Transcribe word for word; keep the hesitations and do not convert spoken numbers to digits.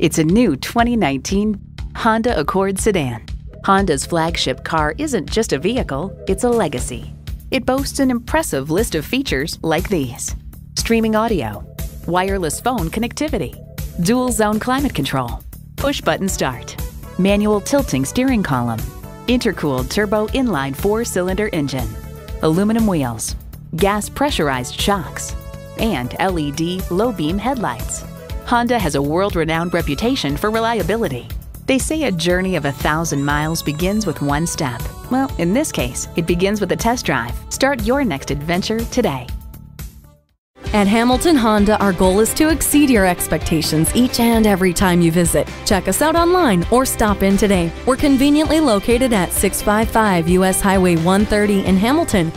It's a new twenty nineteen Honda Accord sedan. Honda's flagship car isn't just a vehicle, it's a legacy. It boasts an impressive list of features like these: streaming audio, wireless phone connectivity, dual zone climate control, push button start, manual tilting steering column, intercooled turbo inline four-cylinder engine, aluminum wheels, gas pressurized shocks, and L E D low beam headlights. Honda has a world-renowned reputation for reliability. They say a journey of a thousand miles begins with one step. Well, in this case, it begins with a test drive. Start your next adventure today. At Hamilton Honda, our goal is to exceed your expectations each and every time you visit. Check us out online or stop in today. We're conveniently located at six five five U S Highway one thirty in Hamilton.